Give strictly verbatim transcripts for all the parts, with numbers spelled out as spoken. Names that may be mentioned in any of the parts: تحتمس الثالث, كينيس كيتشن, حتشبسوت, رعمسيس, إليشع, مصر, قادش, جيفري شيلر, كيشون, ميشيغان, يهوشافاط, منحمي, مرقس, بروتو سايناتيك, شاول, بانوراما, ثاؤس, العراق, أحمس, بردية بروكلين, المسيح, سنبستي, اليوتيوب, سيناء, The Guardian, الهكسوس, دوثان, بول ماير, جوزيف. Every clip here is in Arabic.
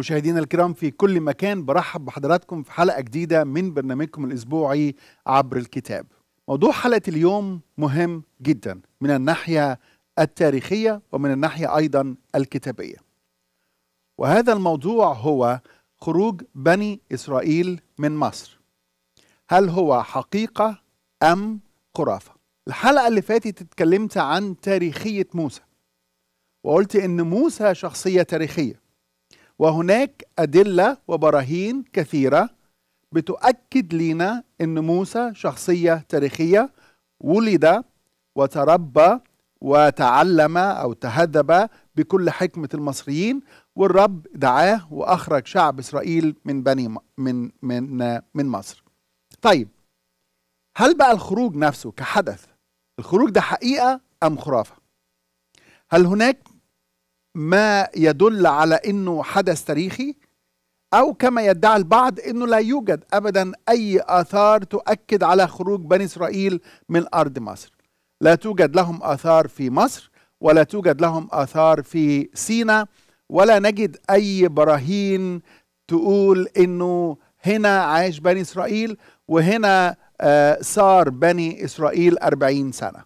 مشاهدينا الكرام في كل مكان، برحب بحضراتكم في حلقة جديدة من برنامجكم الأسبوعي عبر الكتاب. موضوع حلقة اليوم مهم جدا من الناحية التاريخية ومن الناحية أيضا الكتابية، وهذا الموضوع هو خروج بني إسرائيل من مصر، هل هو حقيقة أم خرافة؟ الحلقة اللي فاتت اتكلمت عن تاريخية موسى، وقلت إن موسى شخصية تاريخية، وهناك أدلة وبراهين كثيرة بتؤكد لنا إن موسى شخصية تاريخية، ولد وتربى وتعلم أو تهذب بكل حكمة المصريين، والرب دعاه وأخرج شعب إسرائيل من بني من من من مصر. طيب، هل بقى الخروج نفسه كحدث، الخروج ده حقيقة أم خرافة؟ هل هناك ما يدل على أنه حدث تاريخي، أو كما يدعي البعض أنه لا يوجد أبدا أي آثار تؤكد على خروج بني إسرائيل من أرض مصر؟ لا توجد لهم آثار في مصر، ولا توجد لهم آثار في سيناء، ولا نجد أي براهين تقول أنه هنا عاش بني إسرائيل وهنا آه صار بني إسرائيل أربعين سنة.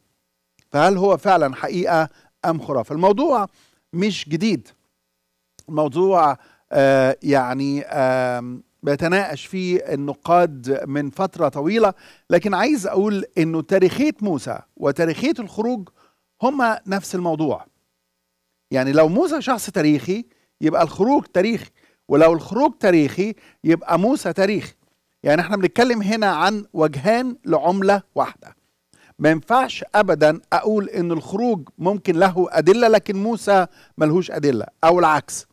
فهل هو فعلا حقيقة أم خرافة؟ الموضوع مش جديد، الموضوع آه يعني آه بيتناقش فيه النقاد من فترة طويلة، لكن عايز أقول إنه تاريخية موسى وتاريخية الخروج هما نفس الموضوع. يعني لو موسى شخص تاريخي يبقى الخروج تاريخي، ولو الخروج تاريخي يبقى موسى تاريخي. يعني احنا بنتكلم هنا عن وجهان لعملة واحدة، ما ينفعش أبدا أقول إن الخروج ممكن له أدلة لكن موسى ملهوش أدلة، أو العكس.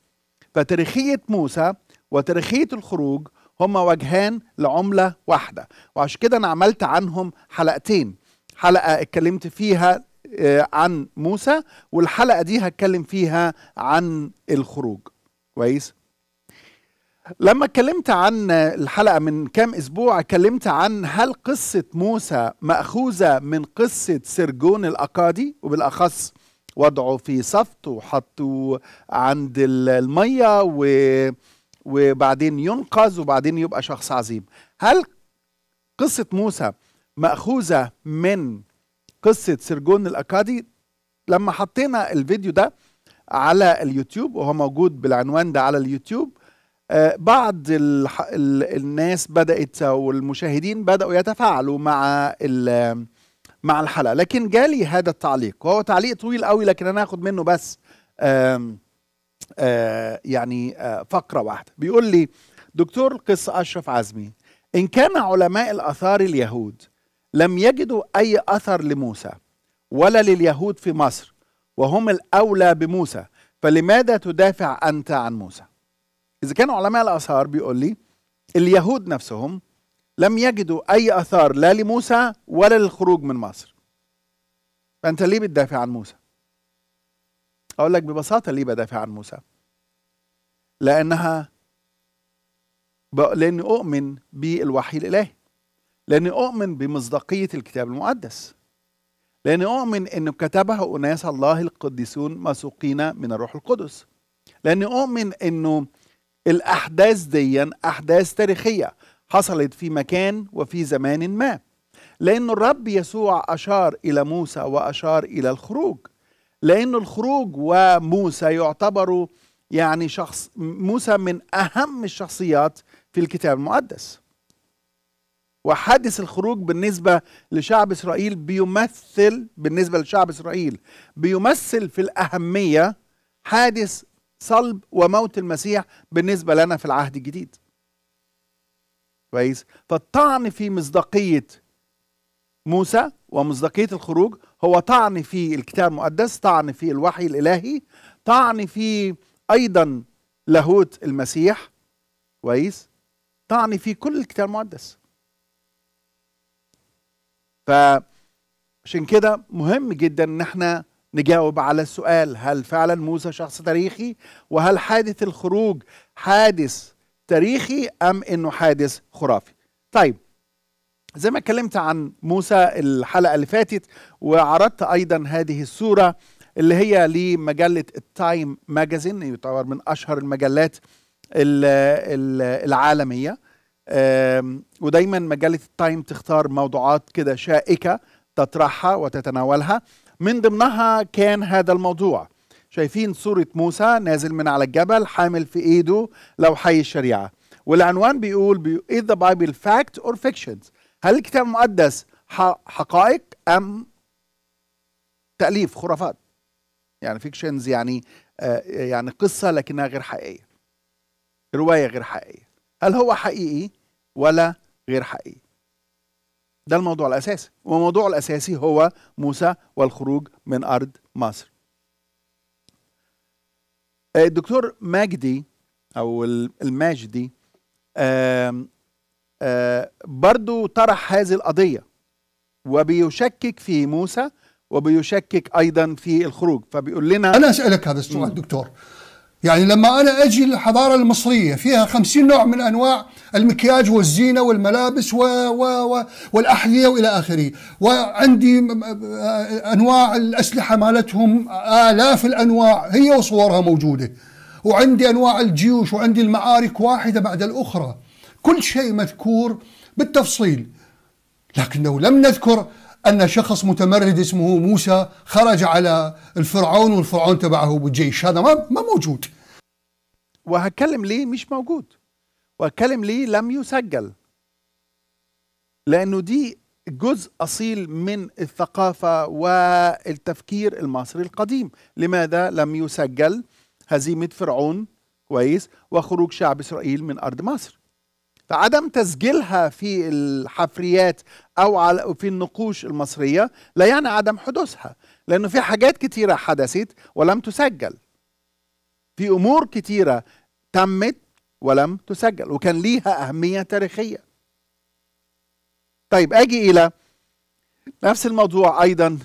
فتاريخية موسى وتاريخية الخروج هما وجهان لعملة واحدة، وعشان كده أنا عملت عنهم حلقتين، حلقة اتكلمت فيها عن موسى، والحلقة دي هتكلم فيها عن الخروج. كويس؟ لما اتكلمت عن الحلقة من كام أسبوع اتكلمت عن هل قصة موسى مأخوذة من قصة سرجون الأكادي، وبالأخص وضعه في صفت وحطه عند المية و وبعدين ينقذ وبعدين يبقى شخص عظيم. هل قصة موسى مأخوذة من قصة سرجون الأكادي؟ لما حطينا الفيديو ده على اليوتيوب، وهو موجود بالعنوان ده على اليوتيوب، آه بعض ال ال الناس بدأت والمشاهدين بدأوا يتفاعلوا مع مع الحلقة، لكن جالي هذا التعليق، وهو تعليق طويل قوي لكن أنا هاخد منه بس آه آه يعني آه فقرة واحدة. بيقول لي دكتور القصة أشرف عزمي، إن كان علماء الآثار اليهود لم يجدوا أي أثر لموسى ولا لليهود في مصر، وهم الأولى بموسى، فلماذا تدافع أنت عن موسى؟ إذا كانوا علماء الآثار، بيقول لي اليهود نفسهم لم يجدوا أي أثار لا لموسى ولا للخروج من مصر، فأنت ليه بتدافع عن موسى؟ أقول لك ببساطة ليه بدافع عن موسى؟ لأنها لأني أؤمن بالوحي الإلهي، لأني أؤمن بمصداقية الكتاب المقدس، لأني أؤمن إنه كتبه أناس الله القديسون مسوقين من الروح القدس، لأني أؤمن إنه الأحداث دي أحداث تاريخية حصلت في مكان وفي زمان ما، لأن الرب يسوع أشار إلى موسى وأشار إلى الخروج، لأن الخروج وموسى يعتبروا يعني شخص موسى من أهم الشخصيات في الكتاب المقدس، وحادث الخروج بالنسبة لشعب إسرائيل بيمثل بالنسبة لشعب إسرائيل بيمثل في الأهمية حادث صلب وموت المسيح بالنسبة لنا في العهد الجديد. كويس؟ فالطعن في مصداقية موسى ومصداقية الخروج هو طعن في الكتاب المقدس، طعن في الوحي الإلهي، طعن في أيضا لاهوت المسيح. كويس؟ طعن في كل الكتاب المقدس. فعشان كده مهم جدا إن احنا نجاوب على السؤال، هل فعلا موسى شخص تاريخي؟ وهل حادث الخروج حادث تاريخي أم إنه حادث خرافي؟ طيب، زي ما اتكلمت عن موسى الحلقة اللي فاتت، وعرضت أيضا هذه الصورة اللي هي لمجلة التايم ماجازين، يعتبر من أشهر المجلات العالمية. ودايما مجلة التايم تختار موضوعات كده شائكة تطرحها وتتناولها، من ضمنها كان هذا الموضوع. شايفين صورة موسى نازل من على الجبل حامل في ايده لوحي الشريعة، والعنوان بيقول بيقول is the Bible fact or fictions؟ هل الكتاب المقدس حقائق أم تأليف خرافات؟ يعني فيكشنز يعني آه يعني قصة لكنها غير حقيقية، رواية غير حقيقية. هل هو حقيقي ولا غير حقيقي؟ ده الموضوع الأساسي، والموضوع الأساسي هو موسى والخروج من أرض مصر. الدكتور ماجدي أو الماجدي آه آه برضو طرح هذه القضية، وبيشكك في موسى وبيشكك أيضا في الخروج. فبيقول لنا أنا أسألك هذا السؤال دكتور، يعني لما أنا أجي للحضارة المصرية فيها خمسين نوع من أنواع المكياج والزينة والملابس و... و... و... والأحذية وإلى آخره، وعندي أنواع الأسلحة مالتهم آلاف الأنواع هي وصورها موجودة، وعندي أنواع الجيوش، وعندي المعارك واحدة بعد الأخرى، كل شيء مذكور بالتفصيل، لكنه لم نذكر أن شخص متمرد اسمه موسى خرج على الفرعون والفرعون تبعه بالجيش. هذا ما ما موجود. وهتكلم ليه مش موجود، وهتكلم ليه لم يسجل، لأنه دي جزء أصيل من الثقافة والتفكير المصري القديم. لماذا لم يسجل هزيمة فرعون كويس وخروج شعب إسرائيل من أرض مصر؟ فعدم تسجيلها في الحفريات أو على في النقوش المصرية لا يعني عدم حدوثها، لأنه في حاجات كتيرة حدثت ولم تسجل، في أمور كتيرة تمت ولم تسجل وكان ليها أهمية تاريخية. طيب أجي إلى نفس الموضوع أيضا،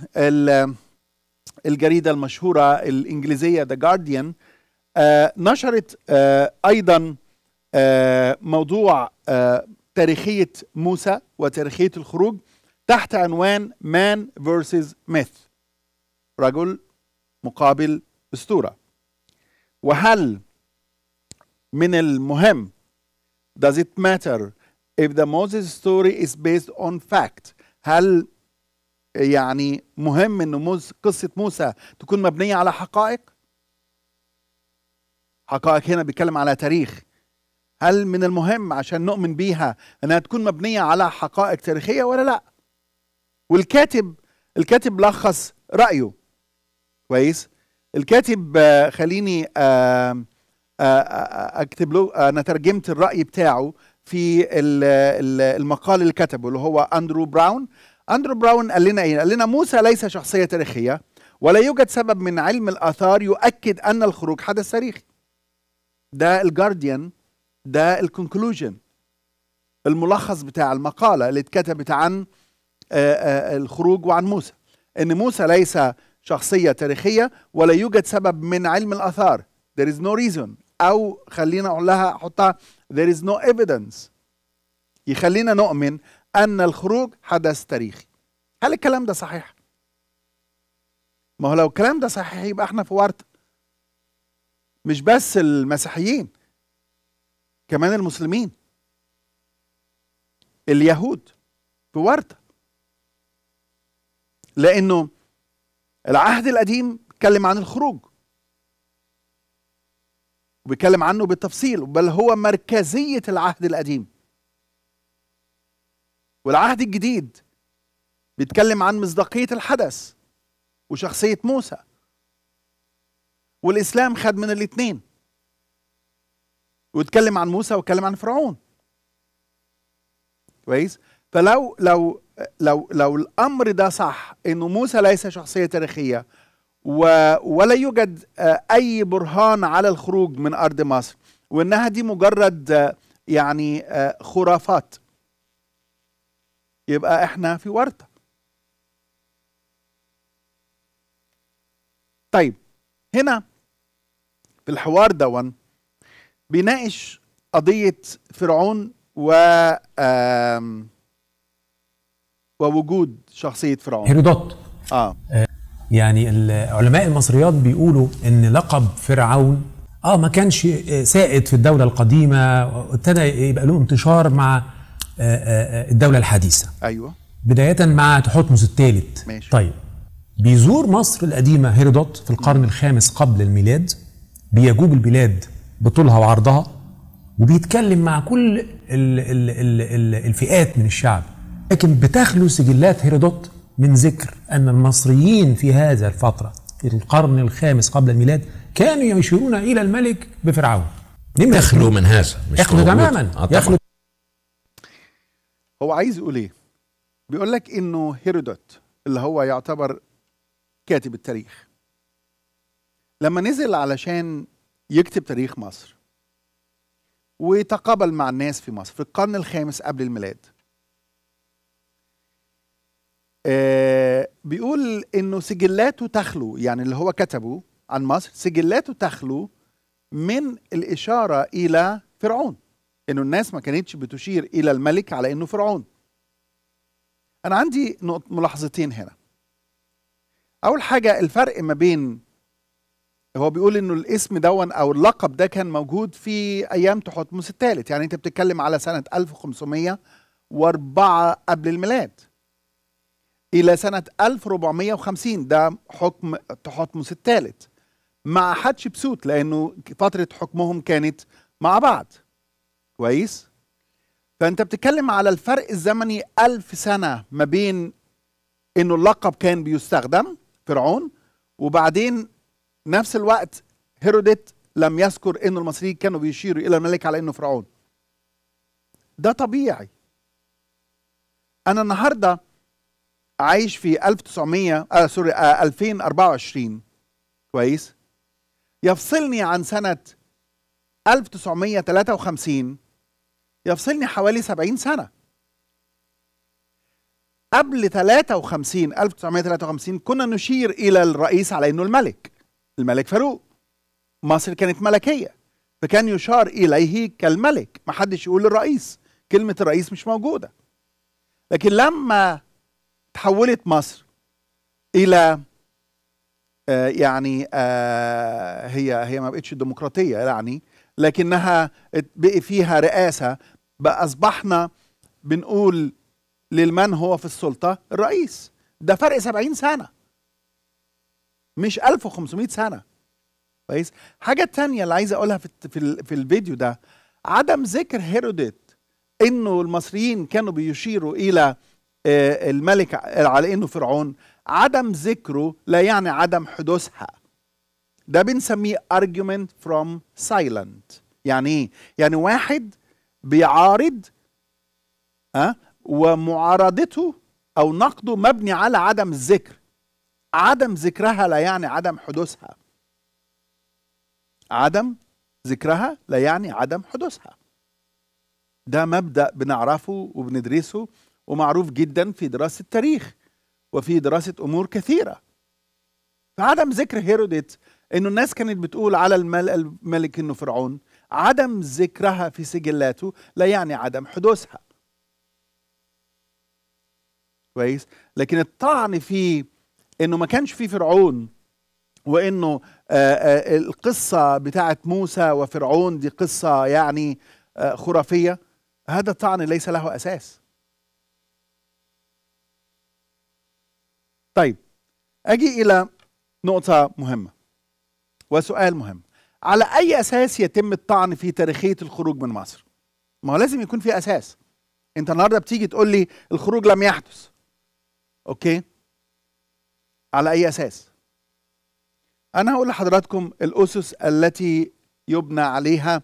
الجريدة المشهورة الإنجليزية The Guardian آه نشرت آه أيضا آه موضوع آه تاريخية موسى وتاريخية الخروج تحت عنوان Man versus Myth، رجل مقابل أسطورة. وهل من المهم does it matter if the Moses story is based on fact؟ هل يعني مهم إن قصة موسى تكون مبنية على حقائق؟ حقائق هنا بيتكلم على تاريخ. هل من المهم عشان نؤمن بيها أنها تكون مبنية على حقائق تاريخية ولا لا؟ والكاتب الكاتب لخص رأيه كويس. الكاتب خليني أكتب له، أنا ترجمت الرأي بتاعه في المقال اللي كتبه اللي هو أندرو براون. أندرو براون قال لنا إيه؟ قال لنا موسى ليس شخصية تاريخية، ولا يوجد سبب من علم الآثار يؤكد أن الخروج حدث تاريخي. ده الجارديان، ده الكونكلوجن، الملخص بتاع المقالة اللي اتكتبت عن الخروج وعن موسى، ان موسى ليس شخصية تاريخية ولا يوجد سبب من علم الآثار، there is no reason، او خلينا اقول لها احطها there is no evidence، يخلينا نؤمن ان الخروج حدث تاريخي. هل الكلام ده صحيح؟ ما هو لو الكلام ده صحيح يبقى احنا في ورطة، مش بس المسيحيين، كمان المسلمين، اليهود في ورطة، لأنه العهد القديم اتكلم عن الخروج وبيتكلم عنه بالتفصيل، بل هو مركزية العهد القديم. والعهد الجديد بيتكلم عن مصداقية الحدث وشخصية موسى، والإسلام خد من الاتنين واتكلم عن موسى واتكلم عن فرعون كويس. فلو لو لو لو الامر ده صح، انه موسى ليس شخصيه تاريخيه ولا يوجد اي برهان على الخروج من ارض مصر، وانها دي مجرد يعني خرافات، يبقى احنا في ورطه. طيب هنا في الحوار دون بيناقش قضية فرعون و ووجود شخصية فرعون هيرودوت. اه يعني علماء المصريات بيقولوا ان لقب فرعون اه ما كانش سائد في الدولة القديمة، وابتدى يبقى له انتشار مع الدولة الحديثة. ايوه، بداية مع تحتمس الثالث. ماشي. طيب، بيزور مصر القديمة هيرودوت في القرن الخامس قبل الميلاد، بيجوب البلاد بطولها وعرضها، وبيتكلم مع كل ال ال ال الفئات من الشعب، لكن بتخلو سجلات هيرودوت من ذكر أن المصريين في هذا الفترة في القرن الخامس قبل الميلاد كانوا يشيرون إلى الملك بفرعون. يخلو من هذا، مش يخلو تماما. يخلو. هو عايز يقول إيه؟ بيقول لك إنه هيرودوت اللي هو يعتبر كاتب التاريخ لما نزل علشان يكتب تاريخ مصر وتقابل مع الناس في مصر في القرن الخامس قبل الميلاد، آه بيقول انه سجلاته تخلو، يعني اللي هو كتبه عن مصر سجلاته تخلو من الاشاره الى فرعون، انه الناس ما كانتش بتشير الى الملك على انه فرعون. انا عندي ملاحظتين هنا. اول حاجه، الفرق ما بين، هو بيقول انه الاسم دون او اللقب ده كان موجود في ايام تحتمس الثالث، يعني انت بتتكلم على سنه ألف وخمسمائة وأربعة قبل الميلاد الى سنه ألف وأربعمائة وخمسين، ده حكم تحتمس الثالث مع حتشبسوت، لانه فتره حكمهم كانت مع بعض. كويس؟ فانت بتتكلم على الفرق الزمني ألف سنه ما بين انه اللقب كان بيستخدم فرعون، وبعدين نفس الوقت هيرودوت لم يذكر انه المصريين كانوا بيشيروا الى الملك على انه فرعون. ده طبيعي. انا النهارده عايش في ألف وتسعمائة آه سوري آه ألفين وأربعة وعشرين. كويس؟ يفصلني عن سنه ألف وتسعمائة وثلاثة وخمسين يفصلني حوالي سبعين سنه. قبل ثلاثة وخمسين ألف وتسعمائة وثلاثة وخمسين كنا نشير الى الرئيس على انه الملك الملك فاروق. مصر كانت ملكيه، فكان يشار اليه كالملك، ما حدش يقول الرئيس، كلمه الرئيس مش موجوده. لكن لما تحولت مصر الى آه يعني آه هي هي ما بقتش ديمقراطيه يعني، لكنها بقي فيها رئاسه، بقى اصبحنا بنقول لمن هو في السلطه الرئيس. ده فرق سبعين سنه مش ألف وخمسمائة سنه. كويس؟ حاجه تانية اللي عايز اقولها في في, في الفيديو ده، عدم ذكر هيرودوت انه المصريين كانوا بيشيروا الى الملك على انه فرعون، عدم ذكره لا يعني عدم حدوثها. ده بنسميه argument from silent. يعني ايه؟ يعني واحد بيعارض ها أه؟ ومعارضته او نقده مبني على عدم الذكر. عدم ذكرها لا يعني عدم حدوثها. عدم ذكرها لا يعني عدم حدوثها. ده مبدأ بنعرفه وبندرسه ومعروف جدا في دراسة التاريخ وفي دراسة أمور كثيرة. فعدم ذكر هيرودوت إنه الناس كانت بتقول على الملك إنه فرعون، عدم ذكرها في سجلاته لا يعني عدم حدوثها. كويس؟ لكن الطعن في إنه ما كانش في فرعون، وإنه آآ آآ القصة بتاعة موسى وفرعون دي قصة يعني خرافية، هذا الطعن ليس له أساس. طيب، أجي إلى نقطة مهمة وسؤال مهم. على أي أساس يتم الطعن في تاريخية الخروج من مصر؟ ما هو لازم يكون في أساس. أنت النهاردة بتيجي تقول لي الخروج لم يحدث. أوكي؟ على أي أساس؟ أنا هقول لحضراتكم الأسس التي يبنى عليها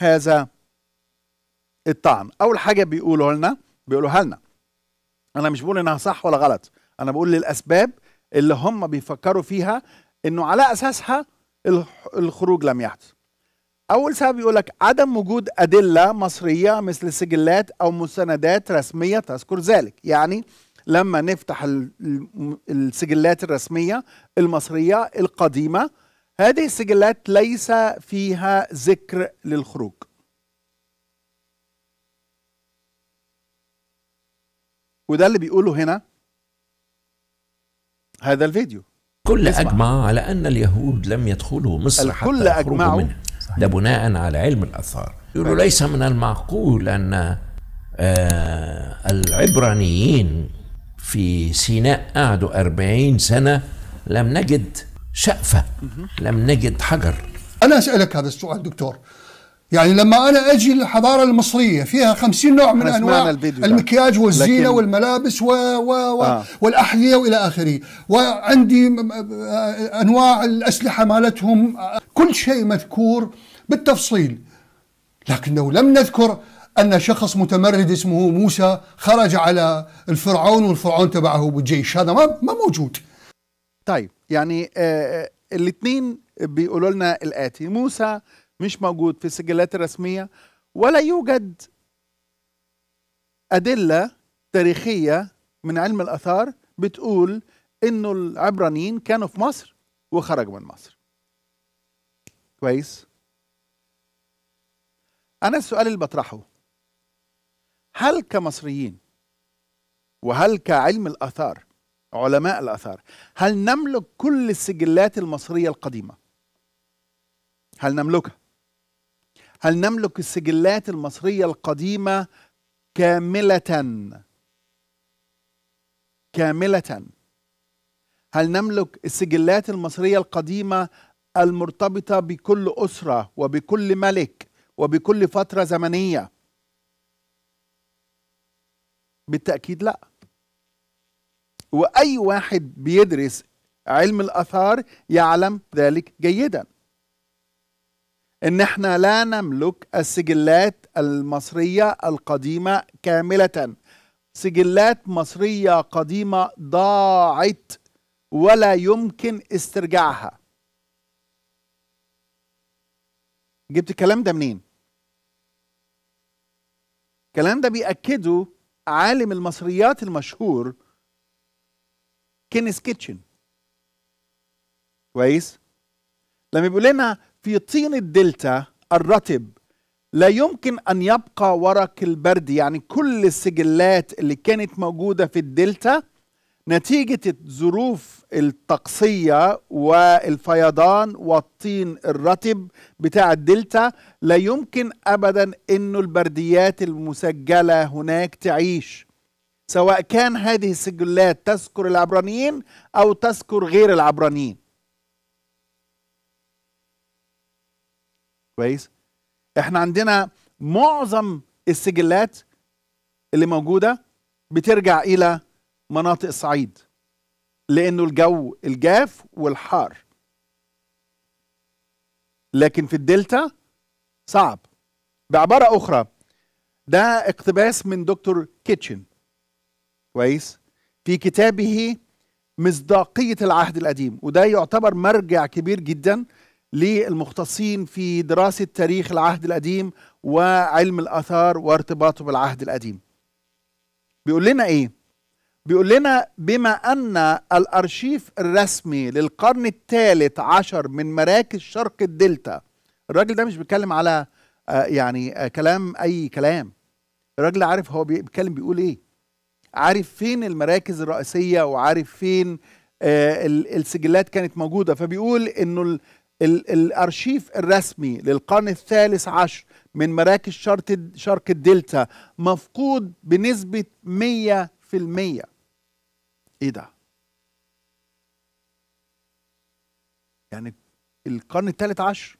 هذا الطعن. أول حاجة بيقولوا لنا بيقولوها لنا، أنا مش بقول إنها صح ولا غلط، أنا بقول للأسباب اللي هم بيفكروا فيها إنه على أساسها الخروج لم يحدث. أول سبب يقول لك عدم وجود أدلة مصرية مثل سجلات أو مستندات رسمية تذكر ذلك. يعني لما نفتح السجلات الرسمية المصرية القديمة، هذه السجلات ليس فيها ذكر للخروج. وده اللي بيقوله هنا هذا الفيديو. كل أجمع على أن اليهود لم يدخلوا مصر حتى يخرجوا منها. صحيح. ده بناء على علم الآثار. يقولوا ليس من المعقول أن العبرانيين في سيناء قعدوا أربعين سنة لم نجد شقفة، لم نجد حجر. أنا أسألك هذا السؤال دكتور، يعني لما أنا أجي للحضارة المصرية فيها خمسين نوع من أنواع المكياج والزينة والملابس و... و... آه. والأحذية وإلى آخره، وعندي أنواع الأسلحة مالتهم، كل شيء مذكور بالتفصيل، لكنه لم نذكر أن شخص متمرد اسمه موسى خرج على الفرعون والفرعون تبعه بالجيش. هذا ما, ما موجود. طيب يعني آه الاثنين بيقولوا لنا الآتي: موسى مش موجود في السجلات الرسمية، ولا يوجد أدلة تاريخية من علم الآثار بتقول إنه العبرانيين كانوا في مصر وخرجوا من مصر. كويس؟ أنا السؤال اللي بطرحه، هل كمصريين وهل كعلم الآثار، علماء الآثار، هل نملك كل السجلات المصرية القديمة؟ هل نملكها؟ هل نملك السجلات المصرية القديمة كاملة؟ كاملة. هل نملك السجلات المصرية القديمة المرتبطة بكل أسرة وبكل ملك وبكل فترة زمنية؟ بالتأكيد لا. وأي واحد بيدرس علم الآثار يعلم ذلك جيدا، إن احنا لا نملك السجلات المصرية القديمة كاملة. سجلات مصرية قديمة ضاعت ولا يمكن استرجاعها. جبت الكلام ده منين؟ الكلام ده بيأكده عالم المصريات المشهور كينيس كيتشن. كويس؟ لما بيقول لنا في طين الدلتا الرطب لا يمكن أن يبقى ورق البرد، يعني كل السجلات اللي كانت موجودة في الدلتا نتيجة الظروف الطقسية والفيضان والطين الرطب بتاع الدلتا لا يمكن أبدا أنه البرديات المسجلة هناك تعيش، سواء كان هذه السجلات تذكر العبرانيين أو تذكر غير العبرانيين. كويس؟ احنا عندنا معظم السجلات اللي موجودة بترجع إلى مناطق الصعيد لأنه الجو الجاف والحار، لكن في الدلتا صعب. بعبارة أخرى، ده اقتباس من دكتور كيتشن. كويس؟ في كتابه مصداقية العهد القديم، وده يعتبر مرجع كبير جدا للمختصين في دراسة تاريخ العهد القديم وعلم الآثار وارتباطه بالعهد القديم. بيقول لنا إيه؟ بيقول لنا بما أن الأرشيف الرسمي للقرن الثالث عشر من مراكز شرق الدلتا، الراجل ده مش بيتكلم على آه يعني آه كلام أي كلام، الراجل عارف هو بيتكلم بيقول إيه، عارف فين المراكز الرئيسية وعارف فين آه السجلات كانت موجودة. فبيقول إنه الأرشيف الرسمي للقرن الثالث عشر من مراكز شرق الدلتا مفقود بنسبة مية في المية. إيه ده؟ يعني القرن الثالث عشر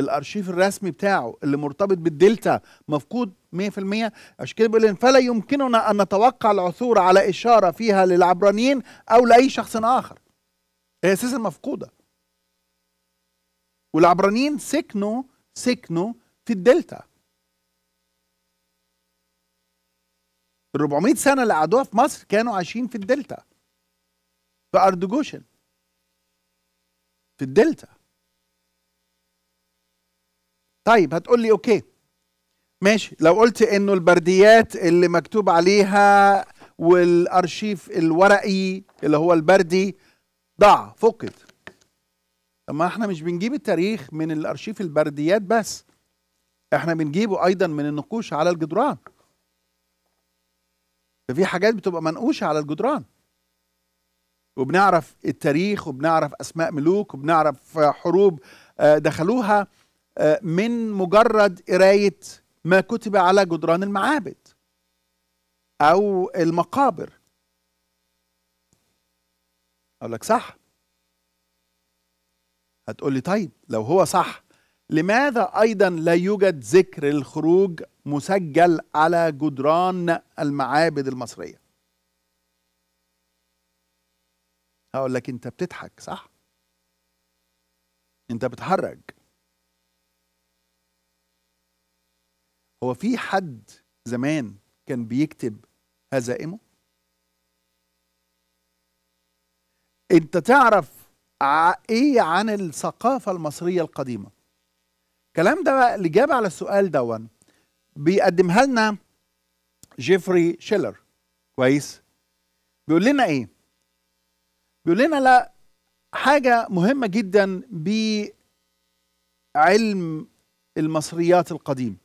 الأرشيف الرسمي بتاعه اللي مرتبط بالدلتا مفقود مية في المية. عشان كده بيقول لنا فلا يمكننا أن نتوقع العثور على إشارة فيها للعبرانيين أو لأي شخص آخر. هي أساسا مفقودة. والعبرانيين سكنوا سكنوا في الدلتا. الربعمائة سنة اللي قعدوها في مصر كانوا عايشين في الدلتا، في أرض جوشن، في الدلتا. طيب هتقول لي أوكي ماشي، لو قلت إنه البرديات اللي مكتوب عليها والأرشيف الورقي اللي هو البردي ضاع فقد، ما احنا مش بنجيب التاريخ من الارشيف البرديات بس، احنا بنجيبه ايضا من النقوش على الجدران. ففي حاجات بتبقى منقوشه على الجدران وبنعرف التاريخ وبنعرف اسماء ملوك وبنعرف حروب دخلوها من مجرد قراية ما كتب على جدران المعابد أو المقابر. أقول لك صح. هتقول لي طيب لو هو صح لماذا أيضا لا يوجد ذكر الخروج مسجل على جدران المعابد المصرية؟ هقول لك أنت بتضحك صح؟ أنت بتهرج. هو في حد زمان كان بيكتب هزائمه؟ أنت تعرف إيه عن الثقافة المصرية القديمة؟ الكلام ده بقى اللي جاب على السؤال دون بيقدمها لنا جيفري شيلر. كويس؟ بيقول لنا إيه؟ بيقول لنا لا حاجة مهمة جدا بعلم المصريات القديم.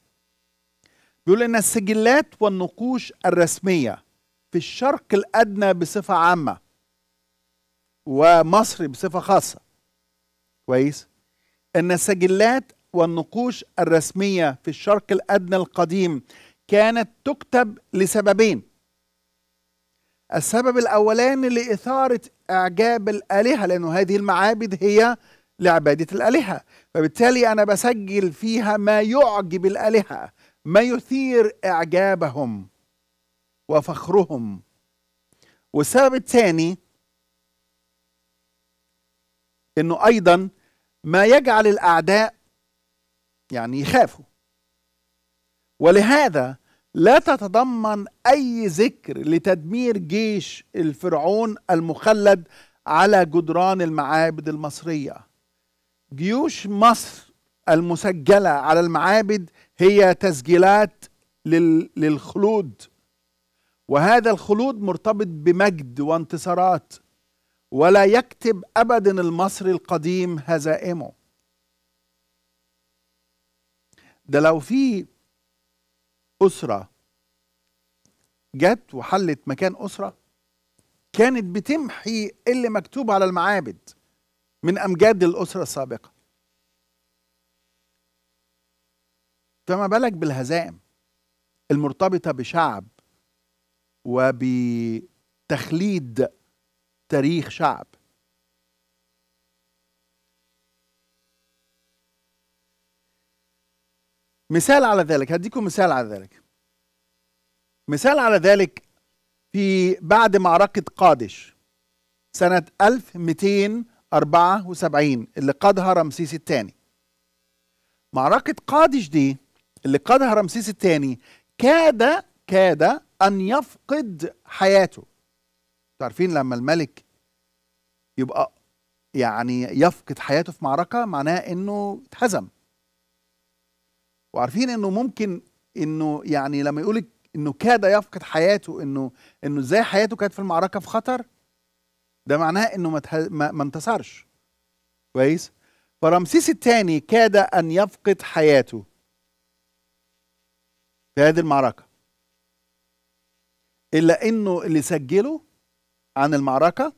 بيقول إن السجلات والنقوش الرسمية في الشرق الأدنى بصفة عامة ومصر بصفة خاصة. كويس؟ إن السجلات والنقوش الرسمية في الشرق الأدنى القديم كانت تكتب لسببين. السبب الأولاني لإثارة إعجاب الآلهة، لأنه هذه المعابد هي لعبادة الآلهة، فبالتالي أنا بسجل فيها ما يعجب الآلهة، ما يثير إعجابهم وفخرهم. والسبب الثاني إنه أيضا ما يجعل الأعداء يعني يخافوا، ولهذا لا تتضمن أي ذكر لتدمير جيش الفرعون المخلد على جدران المعابد المصرية. جيوش مصر المسجلة على المعابد هي تسجيلات للخلود، وهذا الخلود مرتبط بمجد وانتصارات، ولا يكتب أبدا المصري القديم هزائمه. ده لو في أسرة جت وحلت مكان أسرة كانت بتمحي اللي مكتوب على المعابد من أمجاد الأسرة السابقة، فما بالك بالهزائم المرتبطة بشعب وبتخليد تاريخ شعب. مثال على ذلك، هديكم مثال على ذلك. مثال على ذلك في بعد معركة قادش سنة ألف ومئتين وأربعة وسبعين اللي قادها رمسيس الثاني. معركة قادش دي اللي قادها رمسيس الثاني كاد كاد أن يفقد حياته. تعرفين لما الملك يبقى يعني يفقد حياته في معركة معناه إنه اتهزم. وعارفين إنه ممكن إنه يعني لما يقولك إنه كاد يفقد حياته، إنه إنه إزاي حياته كانت في المعركة في خطر، ده معناه إنه ما, ما, ما انتصرش. كويس؟ فرمسيس الثاني كاد أن يفقد حياته في هذه المعركة، إلا إنه اللي سجله عن المعركة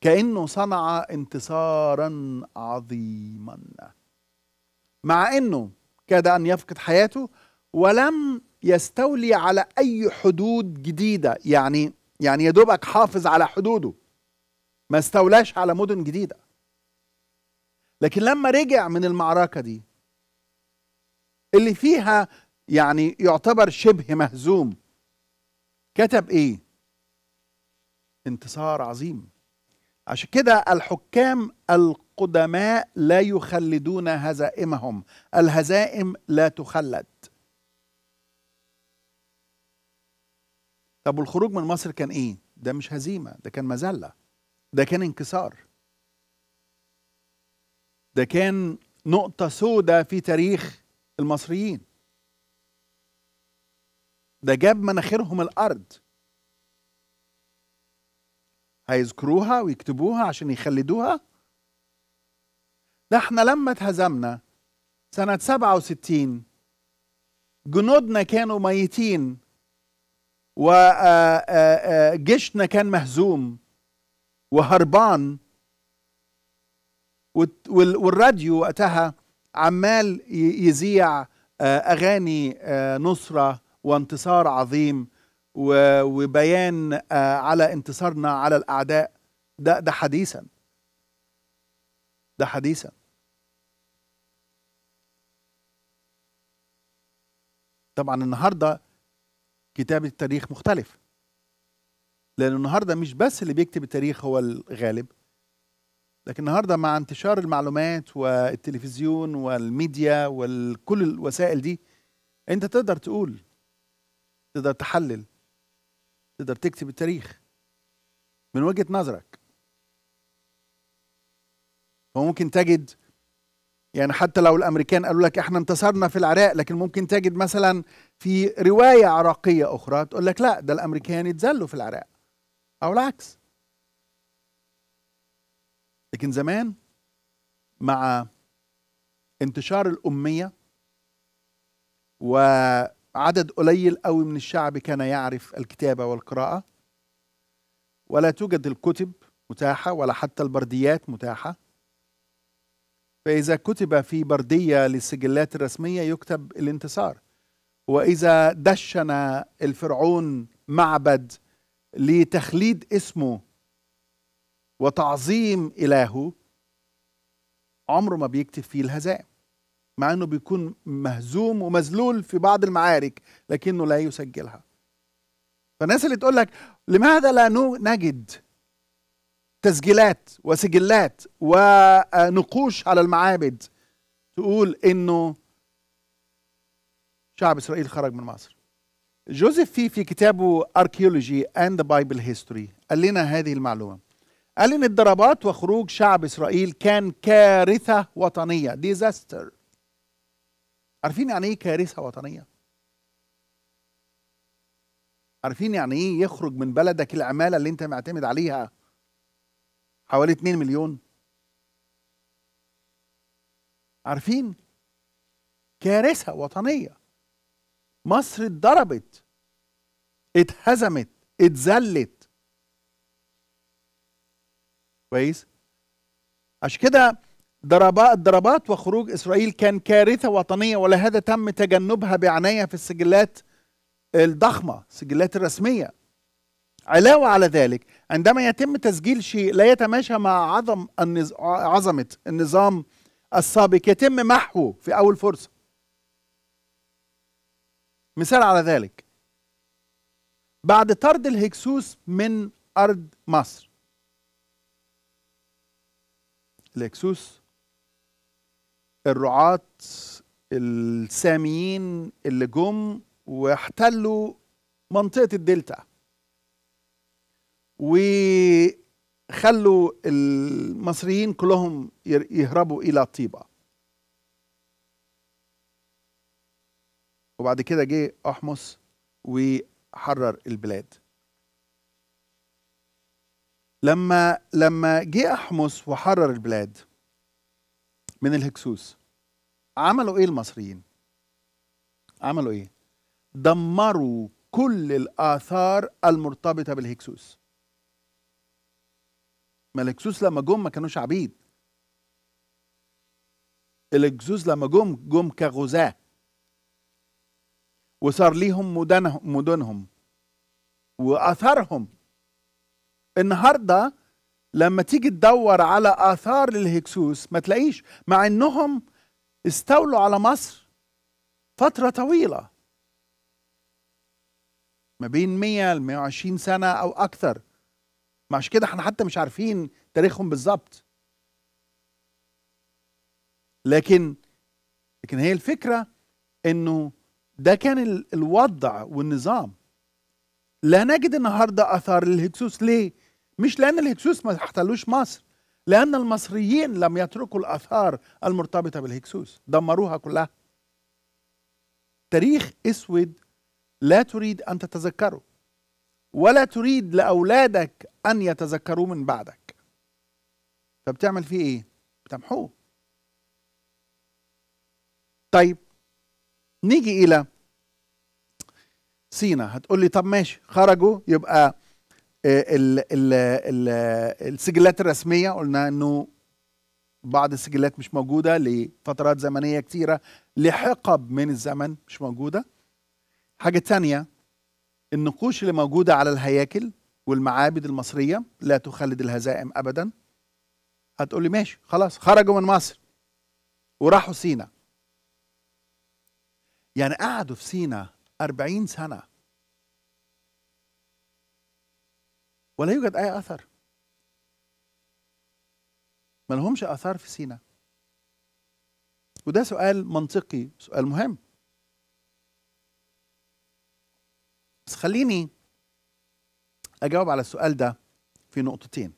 كأنه صنع انتصارا عظيما، مع إنه كاد أن يفقد حياته ولم يستولي على أي حدود جديدة. يعني يعني يدوبك حافظ على حدوده، ما استولاش على مدن جديدة. لكن لما رجع من المعركة دي اللي فيها يعني يعتبر شبه مهزوم، كتب إيه؟ انتصار عظيم. عشان كده الحكام القدماء لا يخلدون هزائمهم، الهزائم لا تخلد. طب والخروج من مصر كان إيه؟ ده مش هزيمة، ده كان مذلة، ده كان انكسار، ده كان نقطة سوداء في تاريخ المصريين، ده جاب مناخيرهم الأرض، هيذكروها ويكتبوها عشان يخلدوها. ده احنا لما اتهزمنا سنة سبعة وستين جنودنا كانوا ميتين وجيشنا كان مهزوم وهربان، والراديو وقتها عمال يذيع أغاني نصرة وانتصار عظيم وبيان على انتصارنا على الأعداء. ده ده حديثا ده حديثا طبعا. النهارده كتابة التاريخ مختلف، لأن النهارده مش بس اللي بيكتب التاريخ هو الغالب، لكن النهارده مع انتشار المعلومات والتلفزيون والميديا وكل الوسائل دي، أنت تقدر تقول، تقدر تحلل، تقدر تكتب التاريخ من وجهة نظرك. وممكن تجد يعني حتى لو الأمريكان قالوا لك احنا انتصرنا في العراق، لكن ممكن تجد مثلا في رواية عراقية أخرى تقول لك لا ده الأمريكان اتذلوا في العراق، أو العكس. لكن زمان مع انتشار الأمية وعدد قليل قوي من الشعب كان يعرف الكتابة والقراءة، ولا توجد الكتب متاحة ولا حتى البرديات متاحة، فإذا كتب في بردية للسجلات الرسمية يكتب الانتصار. وإذا دشن الفرعون معبد لتخليد اسمه وتعظيم إلهه، عمره ما بيكتب فيه الهزائم، مع أنه بيكون مهزوم ومذلول في بعض المعارك، لكنه لا يسجلها. فالناس اللي تقول لك لماذا لا نجد تسجيلات وسجلات ونقوش على المعابد تقول انه شعب اسرائيل خرج من مصر. جوزيف في في كتابه Archaeology and the Bible History قال لنا هذه المعلومه، قال ان الضربات وخروج شعب اسرائيل كان كارثه وطنيه، disaster. عارفين يعني ايه كارثه وطنيه؟ عارفين يعني ايه يخرج من بلدك العماله اللي انت معتمد عليها حوالي اتنين مليون؟ عارفين؟ كارثة وطنية. مصر اتضربت، اتهزمت، اتذلت. كويس؟ عشان كده ضربات وخروج إسرائيل كان كارثة وطنية، ولهذا تم تجنبها بعناية في السجلات الضخمة، السجلات الرسمية. علاوة على ذلك، عندما يتم تسجيل شيء لا يتماشى مع عظم النز... عظمة النظام السابق يتم محوه في أول فرصة. مثال على ذلك، بعد طرد الهكسوس من أرض مصر، الهكسوس الرعاة الساميين اللي جم واحتلوا منطقة الدلتا وخلوا المصريين كلهم يهربوا إلى طيبة. وبعد كده جه أحمس وحرر البلاد. لما لما جه أحمس وحرر البلاد من الهكسوس، عملوا إيه المصريين؟ عملوا إيه؟ دمروا كل الآثار المرتبطة بالهكسوس. ما الهكسوس لما جم ما كانوش عبيد. الهكسوس لما جم جم كغزاة، وصار ليهم مدنهم مدنهم وآثارهم. النهارده لما تيجي تدور على آثار للهكسوس ما تلاقيش، مع انهم استولوا على مصر فترة طويلة، ما بين مية لمية وعشرين سنة او اكثر. عشان كده احنا حتى مش عارفين تاريخهم بالظبط. لكن لكن هي الفكره انه ده كان الوضع والنظام. لا نجد النهارده اثار للهكسوس. ليه؟ مش لان الهكسوس ما احتلوش مصر، لان المصريين لم يتركوا الاثار المرتبطه بالهكسوس، دمروها كلها. تاريخ اسود لا تريد ان تتذكره، ولا تريد لأولادك أن يتذكروا من بعدك. فبتعمل فيه إيه؟ بتمحوه. طيب نيجي إلى سينا. هتقولي طب ماشي، خرجوا يبقى ال ال ال السجلات الرسمية قلنا إنه بعض السجلات مش موجودة لفترات زمنية كتيرة لحقب من الزمن مش موجودة. حاجة تانية، النقوش اللي موجودة على الهياكل والمعابد المصرية لا تخلد الهزائم أبدا. هتقولي ماشي خلاص، خرجوا من مصر وراحوا سينا، يعني قعدوا في سينا أربعين سنة ولا يوجد أي أثر، ما لهمش آثار في سينا. وده سؤال منطقي، سؤال مهم. بس خليني أجاوب على السؤال ده في نقطتين.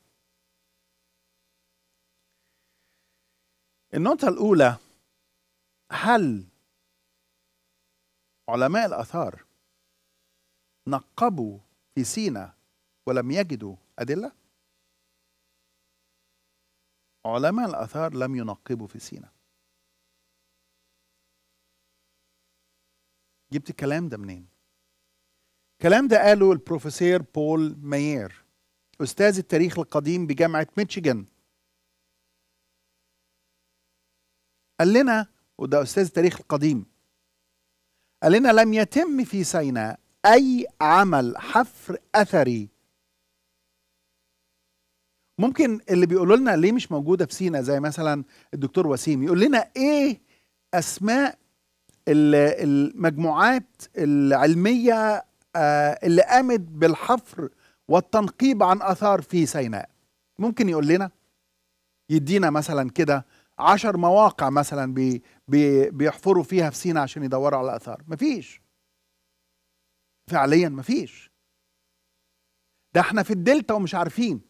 النقطة الأولى، هل علماء الآثار نقبوا في سينا ولم يجدوا أدلة؟ علماء الآثار لم ينقبوا في سينا. جبت الكلام ده منين؟ الكلام ده قاله البروفيسور بول ماير، أستاذ التاريخ القديم بجامعة ميشيغان. قال لنا، وده أستاذ التاريخ القديم، قال لنا لم يتم في سيناء أي عمل حفر أثري. ممكن اللي بيقولوا لنا ليه مش موجودة في سيناء، زي مثلا الدكتور وسيم، يقول لنا إيه أسماء المجموعات العلمية اللي قامت بالحفر والتنقيب عن آثار في سيناء. ممكن يقول لنا، يدينا مثلا كده عشر مواقع مثلا بي بي بيحفروا فيها في سيناء عشان يدوروا على آثار. مفيش، فعليا مفيش. ده احنا في الدلتا ومش عارفين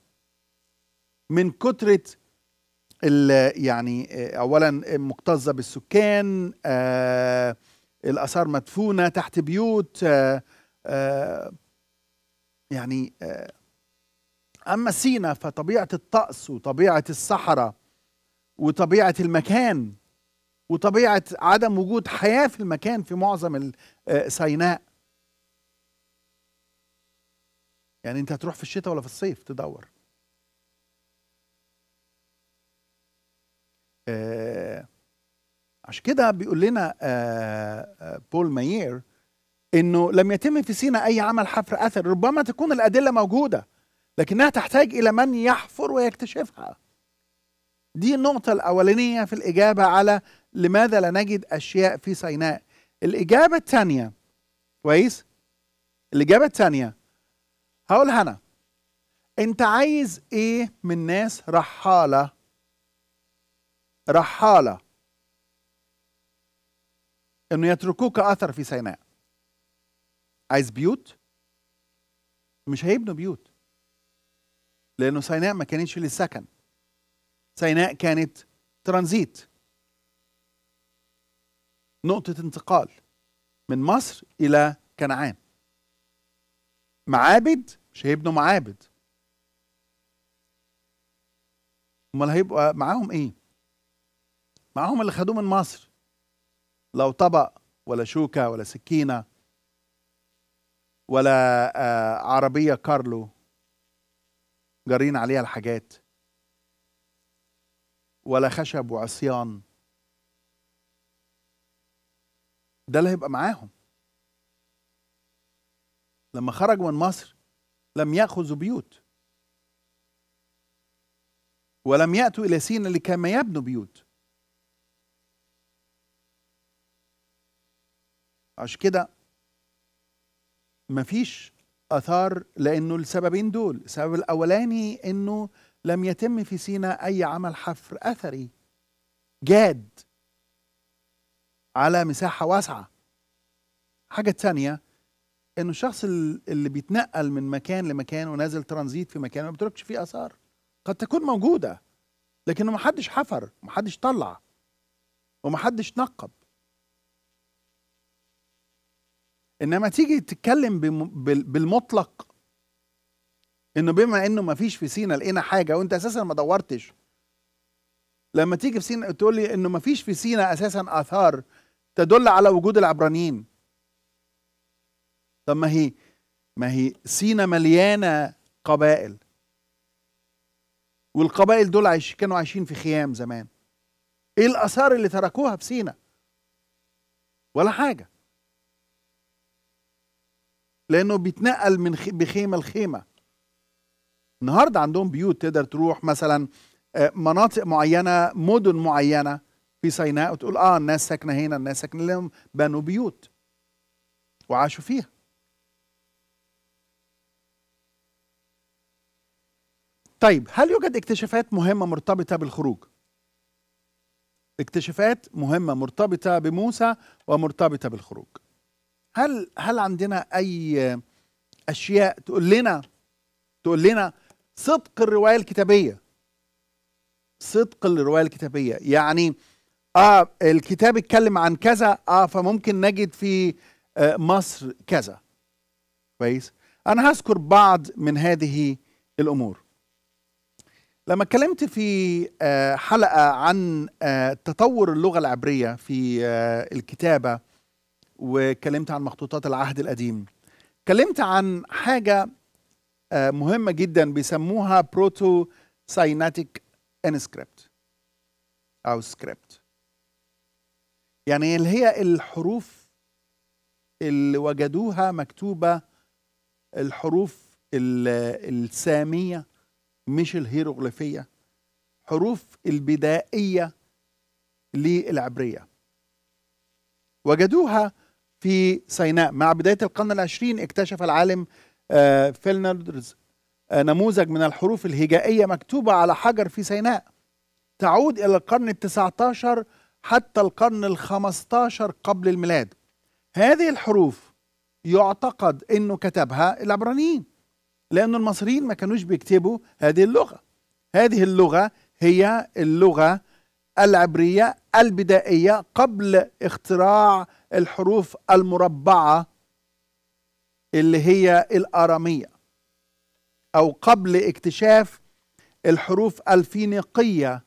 من كترة يعني، أولا مكتظة بالسكان، آه الآثار مدفونة تحت بيوت، آه آه يعني آه أما سيناء فطبيعة الطقس وطبيعة الصحراء وطبيعة المكان وطبيعة عدم وجود حياة في المكان في معظم سيناء. يعني أنت هتروح في الشتاء ولا في الصيف تدور؟ آه عشان كده بيقول لنا آه آه بول ماير إنه لم يتم في سيناء أي عمل حفر أثر. ربما تكون الأدلة موجودة لكنها تحتاج إلى من يحفر ويكتشفها. دي النقطة الأولانية في الإجابة على لماذا لا نجد أشياء في سيناء. الإجابة الثانية، كويس؟ الإجابة الثانية هقولها أنا. أنت عايز إيه من ناس رحالة؟ رحالة إنه يتركوك أثر في سيناء. عايز بيوت؟ مش هيبنوا بيوت، لأنه سيناء ما كانتش للسكن، سيناء كانت ترانزيت، نقطة انتقال من مصر إلى كنعان. معابد؟ مش هيبنوا معابد. أمال هيبقى معاهم إيه؟ معاهم اللي خدوه من مصر، لو طبق ولا شوكة ولا سكينة ولا آه عربية كارلو جارين عليها الحاجات، ولا خشب وعصيان. ده اللي هيبقى معاهم. لما خرجوا من مصر لم يأخذوا بيوت ولم يأتوا إلى سيناء لكما يبنوا بيوت. عشان كده مفيش آثار، لأنه السببين دول. السبب الأولاني أنه لم يتم في سيناء أي عمل حفر أثري جاد على مساحة واسعة. حاجة تانية، أنه الشخص اللي بيتنقل من مكان لمكان ونازل ترانزيت في مكان ما بتركش فيه آثار. قد تكون موجودة لكنه محدش حفر، محدش طلع، ومحدش نقب. إنما تيجي تتكلم بالمطلق إنه بما إنه ما فيش في سيناء لقينا حاجة وأنت أساساً ما دورتش. لما تيجي في سيناء تقول لي إنه ما فيش في سيناء أساساً آثار تدل على وجود العبرانيين. طب ما هي ما هي سيناء مليانة قبائل، والقبائل دول عايش كانوا عايشين في خيام زمان. ايه الاثار اللي تركوها في سينا؟ ولا حاجه، لانه بيتنقل من بخيمه لخيمه. النهارده عندهم بيوت تقدر تروح مثلا مناطق معينه، مدن معينه في سيناء، وتقول اه الناس ساكنه هنا، الناس ساكنه لهم، بنوا بيوت وعاشوا فيها. طيب، هل يوجد اكتشافات مهمه مرتبطه بالخروج؟ اكتشافات مهمه مرتبطه بموسى ومرتبطه بالخروج. هل هل عندنا اي اشياء تقول لنا تقول لنا صدق الروايه الكتابيه؟ صدق الروايه الكتابيه يعني اه الكتاب اتكلم عن كذا، اه فممكن نجد في آه مصر كذا. كويس؟ انا هذكر بعض من هذه الامور. لما اتكلمت في آه حلقه عن آه تطور اللغه العبريه في آه الكتابه، وكلمت عن مخطوطات العهد القديم، كلمت عن حاجة مهمة جدا بيسموها بروتو سايناتيك انسكريبت أو سكريبت، يعني اللي هي الحروف اللي وجدوها مكتوبة، الحروف السامية مش الهيروغليفية، حروف البدائية للعبرية وجدوها في سيناء. مع بداية القرن العشرين اكتشف العالم فلندرز نموذج من الحروف الهجائية مكتوبة على حجر في سيناء، تعود إلى القرن التاسع عشر حتى القرن الخامس عشر قبل الميلاد. هذه الحروف يعتقد أنه كتبها العبرانيين، لأن المصريين ما كانوش بيكتبوا هذه اللغة. هذه اللغة هي اللغة العبرية البدائية قبل اختراع الحروف المربعة اللي هي الآرامية، أو قبل اكتشاف الحروف الفينيقية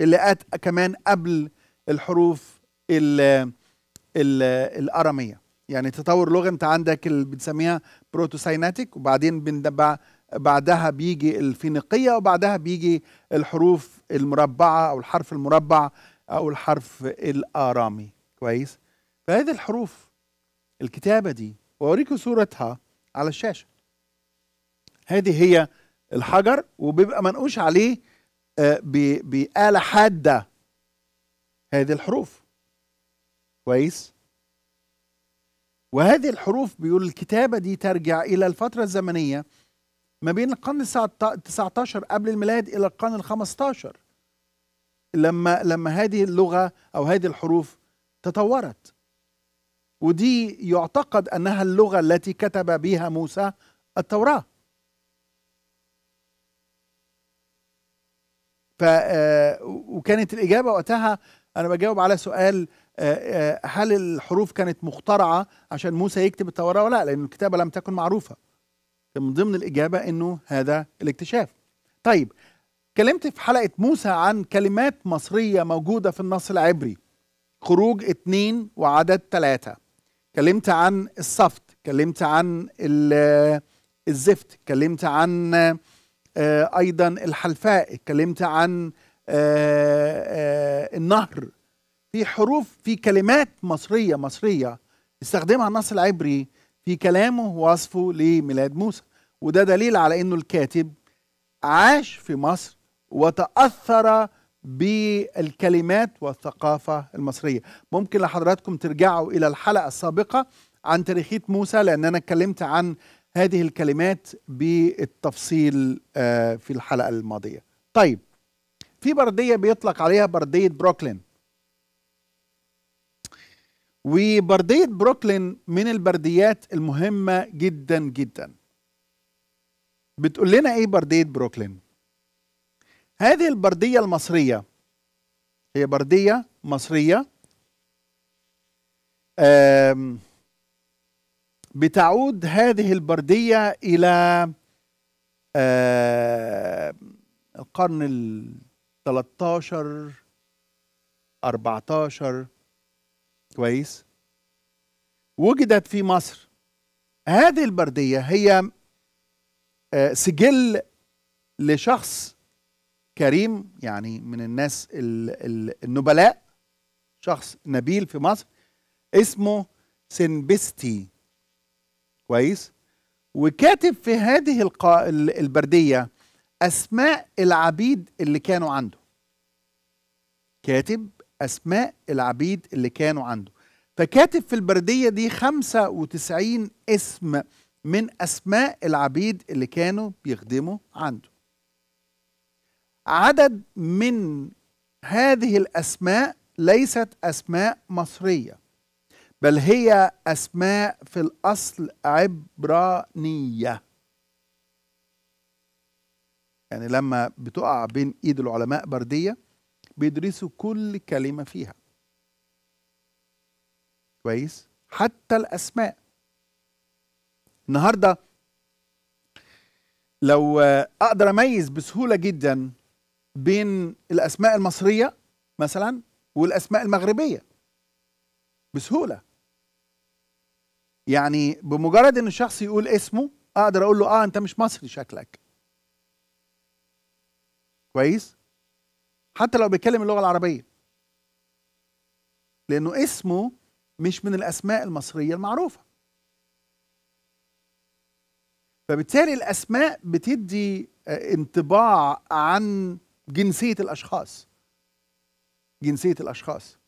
اللي أتى كمان قبل الحروف ال ال الآرامية. يعني تطور لغة، أنت عندك اللي بنسميها بروتوسايناتيك، وبعدين بندبع بعدها بيجي الفينيقية، وبعدها بيجي الحروف المربعة أو الحرف المربع أو الحرف الآرامي. كويس؟ فهذه الحروف الكتابة دي، وأوريكم صورتها على الشاشة. هذه هي الحجر، وبيبقى منقوش عليه بآلة حادة هذه الحروف. كويس؟ وهذه الحروف بيقول الكتابة دي ترجع إلى الفترة الزمنية ما بين القرن التاسع عشر قبل الميلاد إلى القرن الخامس عشر، لما لما هذه اللغة أو هذه الحروف تطورت، ودي يعتقد أنها اللغة التي كتب بها موسى التوراة. ف وكانت الإجابة وقتها، أنا بجاوب على سؤال هل الحروف كانت مخترعة عشان موسى يكتب التوراة ولا لا، لأن الكتابة لم تكن معروفة. من ضمن الإجابة أنه هذا الاكتشاف. طيب، كلمت في حلقة موسى عن كلمات مصرية موجودة في النص العبري، خروج اتنين وعدد ثلاثة، كلمت عن الصفت، كلمت عن الزفت، كلمت عن أيضا الحلفاء، كلمت عن النهر. في حروف، في كلمات مصرية مصرية استخدمها النص العبري في كلامه ووصفه لميلاد موسى، وده دليل على انه الكاتب عاش في مصر وتأثر بالكلمات والثقافة المصرية. ممكن لحضراتكم ترجعوا الى الحلقة السابقة عن تاريخية موسى، لان انا اتكلمت عن هذه الكلمات بالتفصيل في الحلقة الماضية. طيب، في بردية بيطلق عليها بردية بروكلين، وبردية بروكلين من البرديات المهمة جدا جدا. بتقول لنا ايه بردية بروكلين؟ هذه البردية المصرية هي بردية مصرية بتعود هذه البردية إلى القرن ال الثالث عشر الرابع عشر. كويس؟ وجدت في مصر. هذه البردية هي سجل لشخص كريم يعني من الناس النبلاء، شخص نبيل في مصر، اسمه سنبستي، كويس، وكاتب في هذه القا... البردية أسماء العبيد اللي كانوا عنده، كاتب أسماء العبيد اللي كانوا عنده، فكاتب في البردية دي خمسة وتسعين اسم من أسماء العبيد اللي كانوا بيخدموا عنده. عدد من هذه الأسماء ليست أسماء مصرية، بل هي أسماء في الأصل عبرانية. يعني لما بتقع بين إيد العلماء بردية بيدرسوا كل كلمة فيها، كويس، حتى الأسماء. النهاردة لو أقدر أميز بسهولة جدا بين الأسماء المصرية مثلا والأسماء المغربية بسهولة، يعني بمجرد إن الشخص يقول اسمه أقدر أقول له آه أنت مش مصري شكلك، كويس، حتى لو بيتكلم اللغة العربية، لأنه اسمه مش من الأسماء المصرية المعروفة. فبالتالي الأسماء بتدي انطباع عن جنسية الأشخاص، جنسية الأشخاص.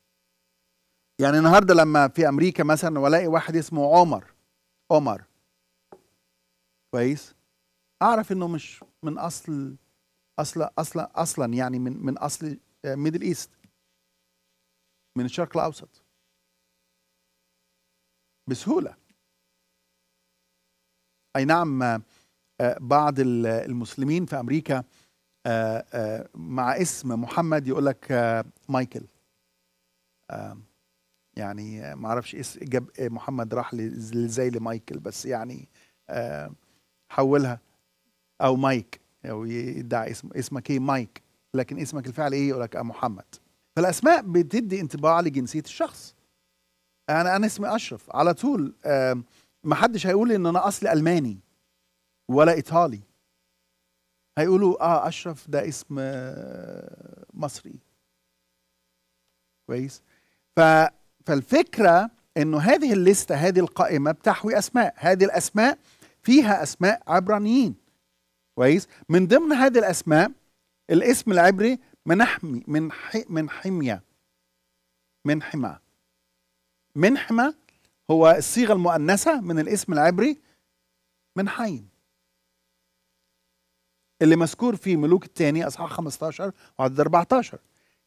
يعني النهارده لما في أمريكا مثلا ولاقي واحد اسمه عمر، عمر، كويس، أعرف إنه مش من أصل أصلا أصلا أصلا يعني من من أصل ميدل إيست، من الشرق الأوسط، بسهولة. أي نعم بعض المسلمين في أمريكا مع اسم محمد يقول لك مايكل، يعني ما اعرفش اسم جاب محمد راح زي لمايكل، بس يعني حولها، او مايك، او يدعي اسم اسمك ايه مايك، لكن اسمك الفعلي ايه، يقول لك محمد. فالاسماء بتدي انطباع لجنسيه الشخص. انا انا اسمي اشرف على طول، ما حدش هيقول ان انا اصلي الماني ولا ايطالي، هيقولوا اه اشرف ده اسم مصري، كويس. ف فالفكرة انه هذه الليستة، هذه القائمة بتحوي اسماء، هذه الاسماء فيها اسماء عبرانيين، كويس. من ضمن هذه الاسماء الاسم العبري منحمي، من منحمية، منحمى، منحمى هو الصيغة المؤنثة من الاسم العبري منحيم، اللي مذكور في ملوك الثاني اصحاح خمسة عشر وعدد أربعة عشر.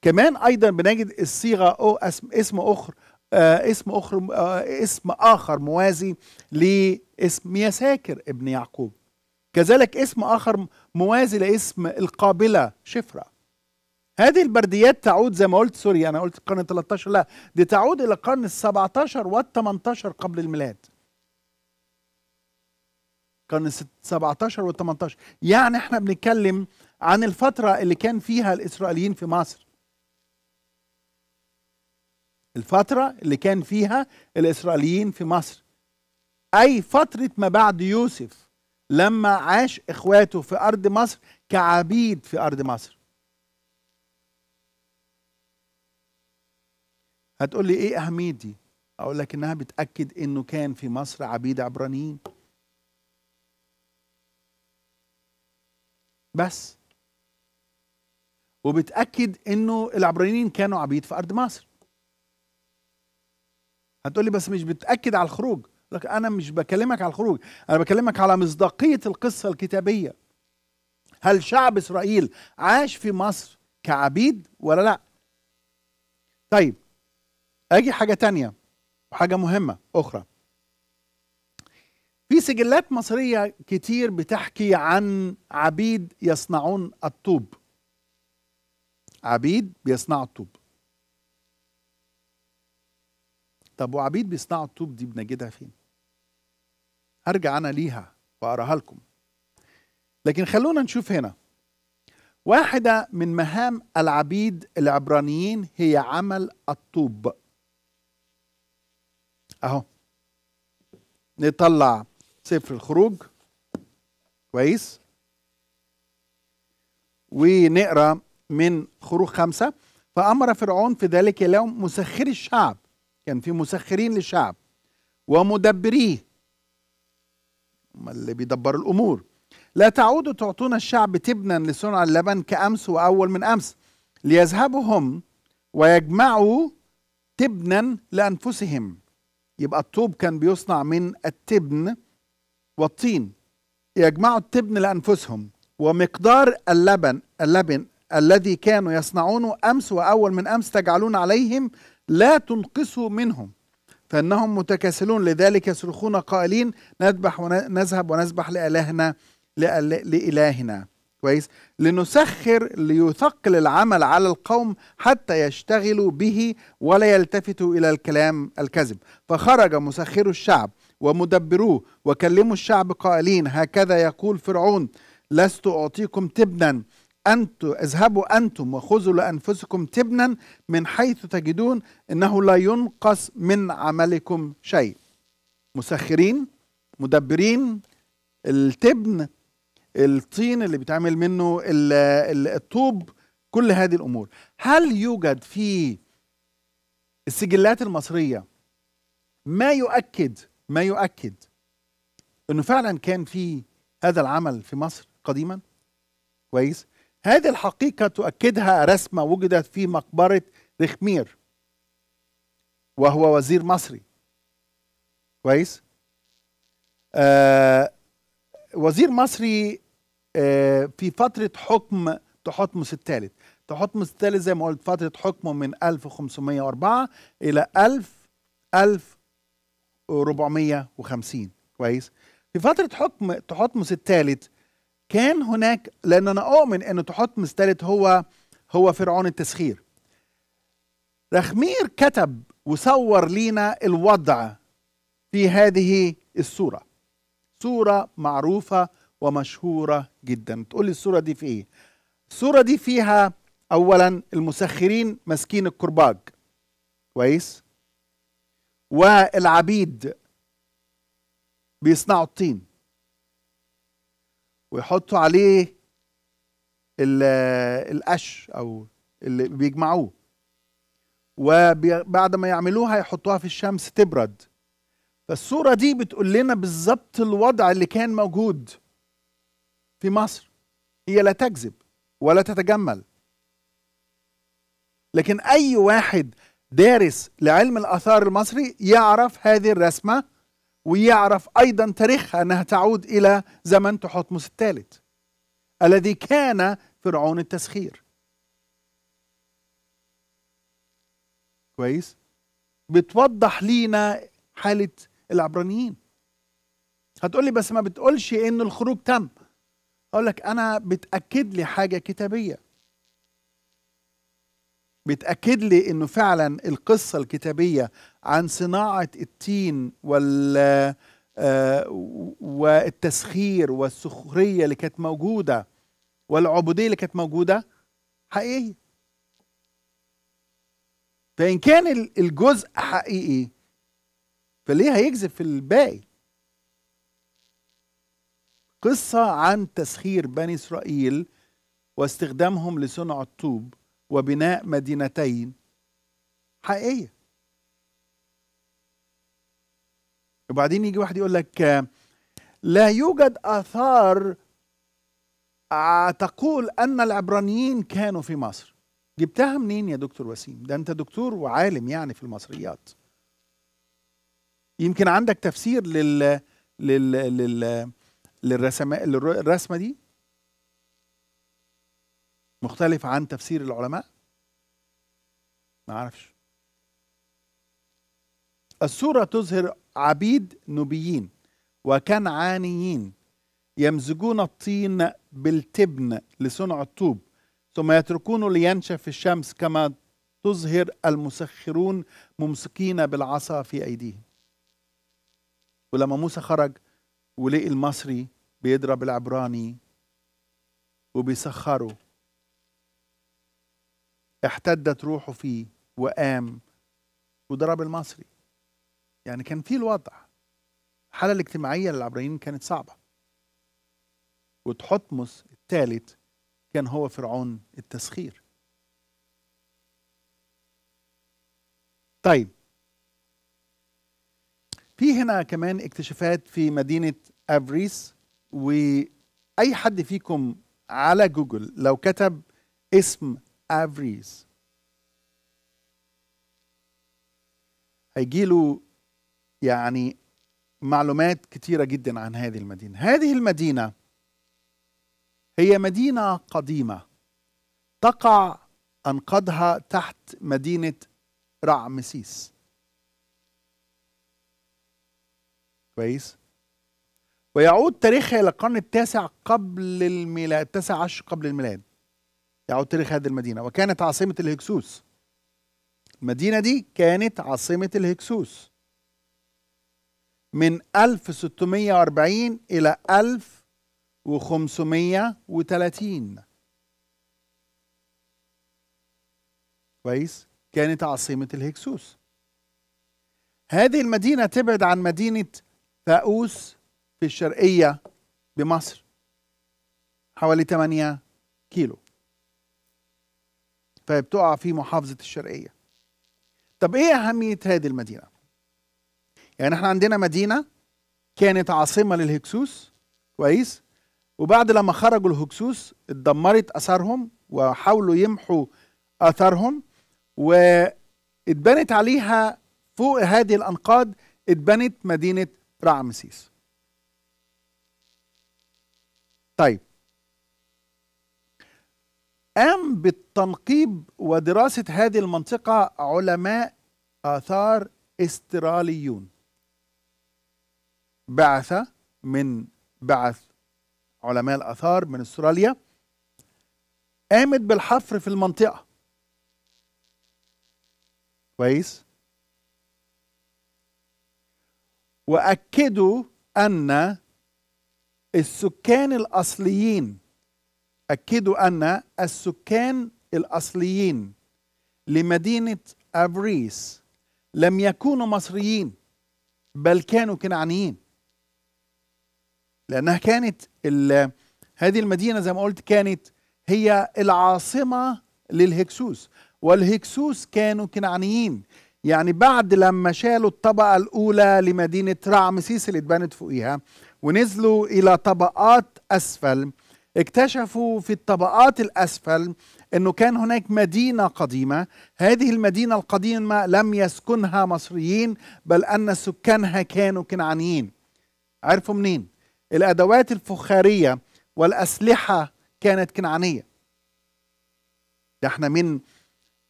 كمان ايضا بنجد الصيغة او اسم اسم اخر آه اسم اخر آه اسم اخر موازي لاسم يساكر ابن يعقوب، كذلك اسم اخر موازي لاسم القابلة شفراء. هذه البرديات تعود زي ما قلت، سوري انا قلت القرن الثالث عشر، لا دي تعود الى القرن السابع عشر والثامن عشر قبل الميلاد، القرن السابع عشر والثامن عشر. يعني احنا بنتكلم عن الفترة اللي كان فيها الاسرائيليين في مصر، الفترة اللي كان فيها الإسرائيليين في مصر، أي فترة ما بعد يوسف، لما عاش إخواته في أرض مصر كعبيد في أرض مصر. هتقول لي إيه أهمية دي؟ أقول لك إنها بتأكد إنه كان في مصر عبيد عبرانيين. بس. وبتأكد إنه العبرانيين كانوا عبيد في أرض مصر. هتقولي بس مش بتأكد على الخروج، لك أنا مش بكلمك على الخروج، أنا بكلمك على مصداقية القصة الكتابية. هل شعب إسرائيل عاش في مصر كعبيد ولا لأ؟ طيب أجي حاجة تانية وحاجة مهمة أخرى. في سجلات مصرية كتير بتحكي عن عبيد يصنعون الطوب، عبيد بيصنعوا الطوب. طب وعبيد بيصنعوا الطوب دي بنجدها فين؟ هرجع انا ليها واقراها لكم، لكن خلونا نشوف هنا. واحدة من مهام العبيد العبرانيين هي عمل الطوب. اهو نطلع سفر الخروج، كويس، ونقرا من خروج خمسة. فأمر فرعون في ذلك اليوم مسخري الشعب، كان في مسخرين للشعب، ومدبريه، اللي بيدبر الأمور، لا تعودوا تعطون الشعب تبنا لصنع اللبن كأمس وأول من أمس، ليذهبوا هم ويجمعوا تبنا لأنفسهم. يبقى الطوب كان بيصنع من التبن والطين، يجمعوا التبن لأنفسهم ومقدار اللبن اللبن الذي كانوا يصنعونه أمس وأول من أمس تجعلون عليهم، لا تنقصوا منهم، فإنهم متكاسلون، لذلك يصرخون قائلين نذبح ونذهب ونذبح لإلهنا لإلهنا كويس، لنسخر ليثقل العمل على القوم حتى يشتغلوا به ولا يلتفتوا إلى الكلام الكذب. فخرج مسخر الشعب ومدبروه وكلموا الشعب قائلين هكذا يقول فرعون لست أعطيكم تبنا، أنتم اذهبوا أنتم وخذوا لأنفسكم تبنا من حيث تجدون إنه لا ينقص من عملكم شيء. مسخرين، مدبرين، التبن، الطين اللي بيتعمل منه الطوب، كل هذه الأمور. هل يوجد في السجلات المصرية ما يؤكد ما يؤكد إنه فعلا كان في هذا العمل في مصر قديما؟ كويس؟ هذه الحقيقة تؤكدها رسمة وجدت في مقبرة رخمير وهو وزير مصري. كويس؟ آه وزير مصري آه في فترة حكم تحتمس الثالث، تحتمس الثالث زي ما قلت فترة حكمه من ألف وخمسمائة وأربعة إلى ألف وأربعمائة وخمسين. كويس؟ في فترة حكم تحتمس الثالث كان هناك، لأن أنا أؤمن أن تحتمس الثالث هو هو فرعون التسخير. رخمير كتب وصور لينا الوضع في هذه الصورة، صورة معروفة ومشهورة جدا. تقول لي الصورة دي في إيه؟ الصورة دي فيها أولا المسخرين ماسكين الكرباج، كويس، والعبيد بيصنعوا الطين ويحطوا عليه القش او اللي بيجمعوه، وبعد ما يعملوها يحطوها في الشمس تبرد. فالصوره دي بتقول لنا بالظبط الوضع اللي كان موجود في مصر، هي لا تكذب ولا تتجمل. لكن اي واحد دارس لعلم الاثار المصري يعرف هذه الرسمه، ويعرف أيضا تاريخها أنها تعود إلى زمن تحتمس الثالث الذي كان فرعون التسخير. كويس؟ بتوضح لينا حالة العبرانيين. هتقولي بس ما بتقولش إن الخروج تم. أقولك أنا بتأكد لي حاجة كتابية، بتأكد لي إنه فعلا القصة الكتابية عن صناعة التين وال والتسخير والسخرية اللي كانت موجودة والعبودية اللي كانت موجودة حقيقية. فإن كان الجزء حقيقي فليه هيكذب في الباقي؟ قصة عن تسخير بني إسرائيل واستخدامهم لصنع الطوب وبناء مدينتين حقيقية. وبعدين يجي واحد يقول لك لا يوجد آثار تقول أن العبرانيين كانوا في مصر. جبتها منين يا دكتور وسيم؟ ده أنت دكتور وعالم يعني في المصريات، يمكن عندك تفسير لل لل لل للرسمة الرسمة دي مختلف عن تفسير العلماء؟ ما أعرفش. الصورة تظهر عبيد نوبيين وكنعانيين يمزجون الطين بالتبن لصنع الطوب ثم يتركونه لينشف في الشمس، كما تظهر المسخرون ممسكين بالعصا في أيديهم. ولما موسى خرج ولقي المصري بيضرب العبراني وبيسخره احتدت روحه فيه وقام وضرب المصري. يعني كان في الوضع، الحالة الاجتماعية للعبرانيين كانت صعبة، وتحتمس الثالث كان هو فرعون التسخير. طيب في هنا كمان اكتشافات في مدينة أفريس، وأي حد فيكم على جوجل لو كتب اسم أفريس هيجيله يعني معلومات كتيرة جدا عن هذه المدينة. هذه المدينة هي مدينة قديمة تقع أنقاضها تحت مدينة رعمسيس، كويس، ويعود تاريخها إلى القرن التاسع قبل الميلاد، التاسع عشر قبل الميلاد يعود تاريخ هذه المدينة، وكانت عاصمة الهكسوس. المدينة دي كانت عاصمة الهكسوس من ألف وستمية وأربعين إلى ألف وخمسمية وتلاتين، كويس، كانت عاصمة الهكسوس. هذه المدينة تبعد عن مدينة ثاؤس في الشرقية بمصر حوالي تمانية كيلو، فبتقع في محافظة الشرقية. طب ايه أهمية هذه المدينة؟ يعني احنا عندنا مدينة كانت عاصمة للهكسوس، كويس، وبعد لما خرجوا الهكسوس اتدمرت أثارهم وحاولوا يمحوا أثارهم، واتبنت عليها فوق هذه الأنقاض اتبنت مدينة رعمسيس. طيب قام بالتنقيب ودراسة هذه المنطقة علماء آثار استراليون، بعثة من بعث علماء الآثار من استراليا قامت بالحفر في المنطقة، كويس، وأكدوا أن السكان الأصليين أكدوا أن السكان الأصليين لمدينة أفريس لم يكونوا مصريين بل كانوا كنعانيين، لأنها كانت هذه المدينة زي ما قلت كانت هي العاصمة للهكسوس، والهكسوس كانوا كنعانيين. يعني بعد لما شالوا الطبقة الأولى لمدينة رعمسيس اللي اتبنت فوقيها ونزلوا إلى طبقات أسفل، اكتشفوا في الطبقات الأسفل أنه كان هناك مدينة قديمة، هذه المدينة القديمة لم يسكنها مصريين بل أن سكانها كانوا كنعانيين. عرفوا منين؟ الأدوات الفخارية والأسلحة كانت كنعانية. ده احنا من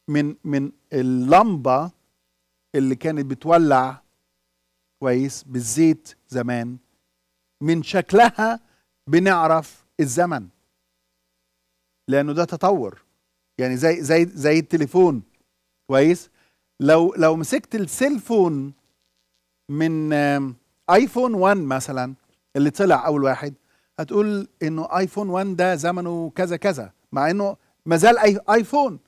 من من اللمبة اللي كانت بتولع، كويس، بالزيت زمان، من شكلها بنعرف الزمن، لأنه ده تطور. يعني زي زي زي التليفون، كويس، لو لو مسكت السيلفون من ايفون واحد مثلا اللي طلع اول واحد هتقول انه ايفون واحد ده زمنه كذا كذا، مع انه ما زال ايفون.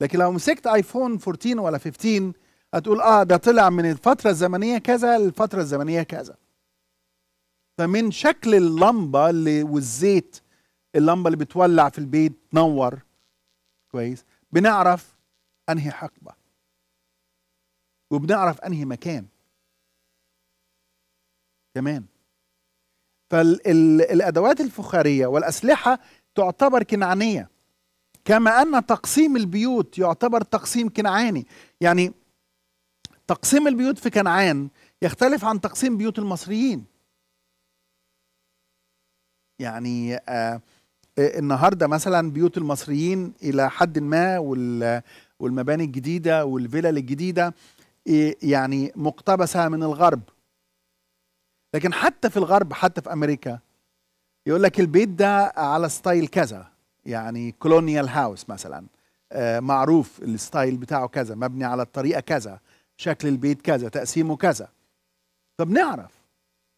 لكن لو مسكت ايفون أربعتاشر ولا خمستاشر هتقول اه ده طلع من الفترة الزمنية كذا للفترة الزمنية كذا. فمن شكل اللمبة اللي والزيت، اللمبة اللي بتولع في البيت تنور، كويس، بنعرف انهي حقبة وبنعرف انهي مكان كمان. فالادوات الفخارية والاسلحة تعتبر كنعانية، كما ان تقسيم البيوت يعتبر تقسيم كنعاني. يعني تقسيم البيوت في كنعان يختلف عن تقسيم بيوت المصريين. يعني آه النهارده مثلا بيوت المصريين الى حد ما والمباني الجديده والفلل الجديده يعني مقتبسه من الغرب. لكن حتى في الغرب، حتى في امريكا، يقول لك البيت ده على ستايل كذا، يعني كولونيال هاوس مثلا، آه معروف الستايل بتاعه كذا، مبني على الطريقه كذا، شكل البيت كذا، تقسيمه كذا. فبنعرف،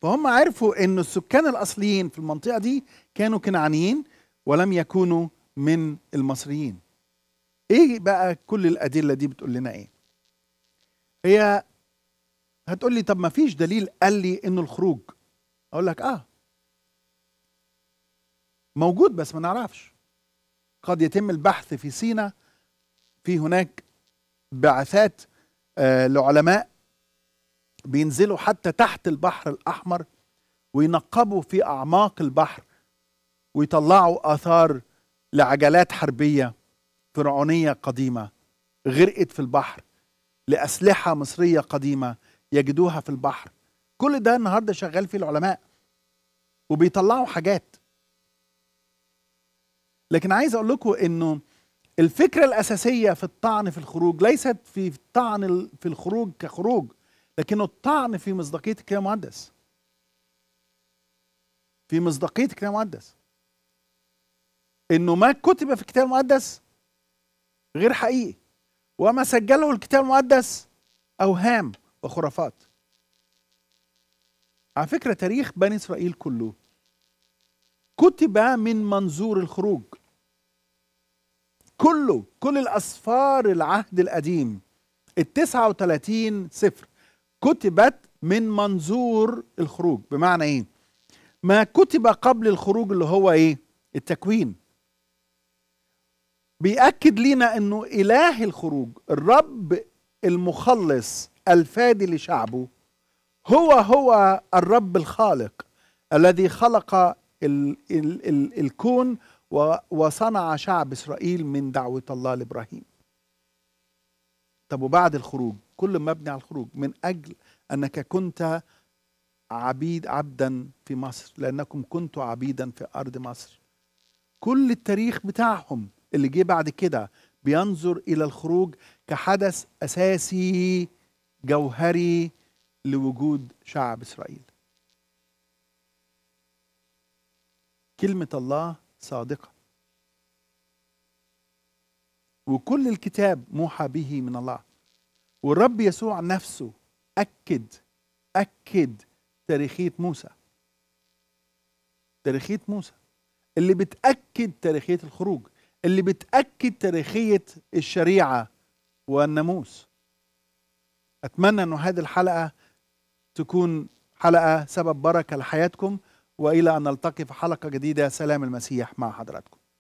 فهم عرفوا أن السكان الأصليين في المنطقة دي كانوا كنعانيين ولم يكونوا من المصريين. إيه بقى كل الأدلة دي بتقول لنا إيه؟ هي هتقول لي طب ما فيش دليل قال لي أنه الخروج. أقول لك آه موجود بس ما نعرفش. قد يتم البحث في سيناء، في هناك بعثات لعلماء بينزلوا حتى تحت البحر الأحمر وينقبوا في أعماق البحر ويطلعوا آثار لعجلات حربية فرعونية قديمة غرقت في البحر، لأسلحة مصرية قديمة يجدوها في البحر. كل ده النهاردة شغال فيه العلماء وبيطلعوا حاجات. لكن عايز أقول لكم إنه الفكرة الأساسية في الطعن في الخروج ليست في الطعن في الخروج كخروج، لكنه الطعن في مصداقية الكتاب المقدس، في مصداقية الكتاب المقدس، إنه ما كتب في الكتاب المقدس غير حقيقي، وما سجله الكتاب المقدس أوهام وخرافات. على فكرة تاريخ بني إسرائيل كله كتب من منظور الخروج، كله، كل الأسفار العهد القديم التسعة وثلاثين سفر كتبت من منظور الخروج. بمعنى إيه؟ ما كتب قبل الخروج اللي هو إيه؟ التكوين. بيأكد لنا أنه إله الخروج، الرب المخلص الفادي لشعبه، هو هو الرب الخالق الذي خلق ال ال ال الكون وصنع شعب إسرائيل من دعوة الله لإبراهيم. طب وبعد الخروج؟ كل مبني على الخروج. من أجل أنك كنت عبيد عبدا في مصر، لأنكم كنتوا عبيدا في أرض مصر. كل التاريخ بتاعهم اللي جه بعد كده بينظر إلى الخروج كحدث أساسي جوهري لوجود شعب إسرائيل. كلمة الله صادقة، وكل الكتاب موحى به من الله. والرب يسوع نفسه أكد أكد تاريخية موسى، تاريخية موسى اللي بتأكد تاريخية الخروج، اللي بتأكد تاريخية الشريعة والناموس. أتمنى أن هذه الحلقة تكون حلقة سبب بركة لحياتكم، وإلى أن نلتقي في حلقة جديدة. سلام المسيح مع حضراتكم.